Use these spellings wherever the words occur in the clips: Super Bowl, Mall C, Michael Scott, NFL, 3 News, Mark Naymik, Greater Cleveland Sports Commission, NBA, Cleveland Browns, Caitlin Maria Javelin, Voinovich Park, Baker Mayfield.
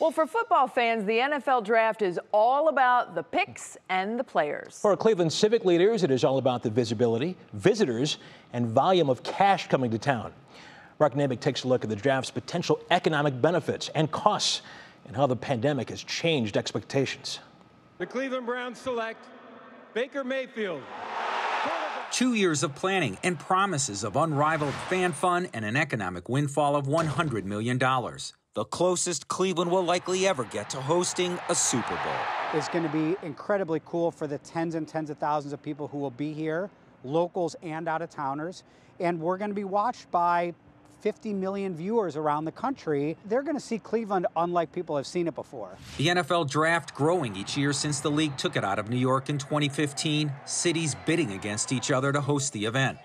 Well, for football fans, the NFL draft is all about the picks and the players. For Cleveland civic leaders, it is all about the visibility, visitors, and volume of cash coming to town. Mark Naymik takes a look at the draft's potential economic benefits and costs and how the pandemic has changed expectations. The Cleveland Browns select Baker Mayfield. 2 years of planning and promises of unrivaled fan fun and an economic windfall of $100 million. The closest Cleveland will likely ever get to hosting a Super Bowl. It's going to be incredibly cool for the tens and tens of thousands of people who will be here, locals and out-of-towners, and we're going to be watched by 50 million viewers around the country. They're going to see Cleveland unlike people have seen it before. The NFL draft growing each year since the league took it out of New York in 2015, cities bidding against each other to host the event.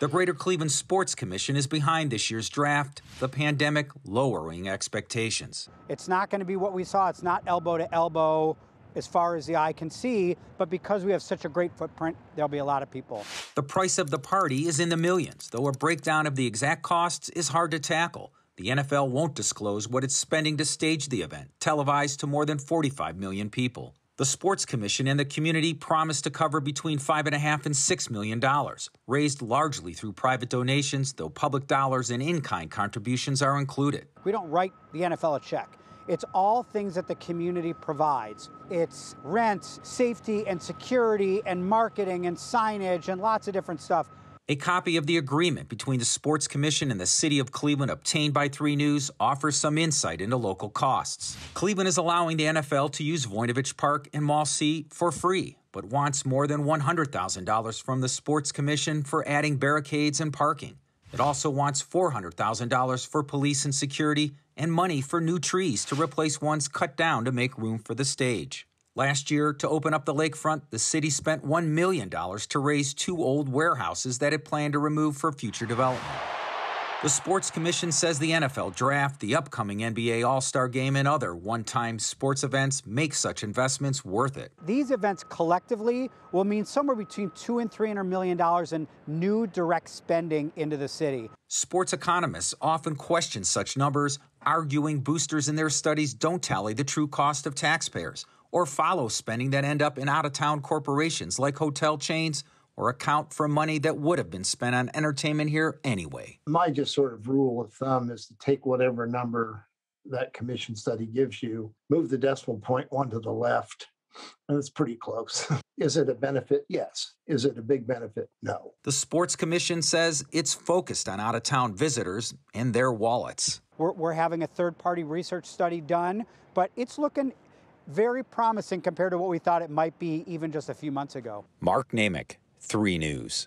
The Greater Cleveland Sports Commission is behind this year's draft, the pandemic lowering expectations. It's not going to be what we saw. It's not elbow to elbow as far as the eye can see, but because we have such a great footprint, there'll be a lot of people. The price of the party is in the millions, though a breakdown of the exact costs is hard to tackle. The NFL won't disclose what it's spending to stage the event, televised to more than 45 million people. The Sports Commission and the community promised to cover between $5.5 and $6 million, raised largely through private donations, though public dollars and in-kind contributions are included. We don't write the NFL a check. It's all things that the community provides. It's rent, safety and security and marketing and signage and lots of different stuff. A copy of the agreement between the Sports Commission and the City of Cleveland obtained by 3 News offers some insight into local costs. Cleveland is allowing the NFL to use Voinovich Park and Mall C for free, but wants more than $100,000 from the Sports Commission for adding barricades and parking. It also wants $400,000 for police and security and money for new trees to replace ones cut down to make room for the stage. Last year, to open up the lakefront, the city spent $1 million to raise two old warehouses that it planned to remove for future development. The Sports Commission says the NFL draft, the upcoming NBA All-Star Game, and other one-time sports events make such investments worth it. These events collectively will mean somewhere between $200 and $300 million in new direct spending into the city. Sports economists often question such numbers, arguing boosters in their studies don't tally the true cost of taxpayers, or follow spending that end up in out-of-town corporations like hotel chains, or account for money that would have been spent on entertainment here anyway. My just sort of rule of thumb is to take whatever number that commission study gives you, move the decimal point one to the left, and it's pretty close. Is it a benefit? Yes. Is it a big benefit? No. The Sports Commission says it's focused on out-of-town visitors and their wallets. We're having a third-party research study done, but it's looking very promising compared to what we thought it might be even just a few months ago. Mark Naymik, 3 News.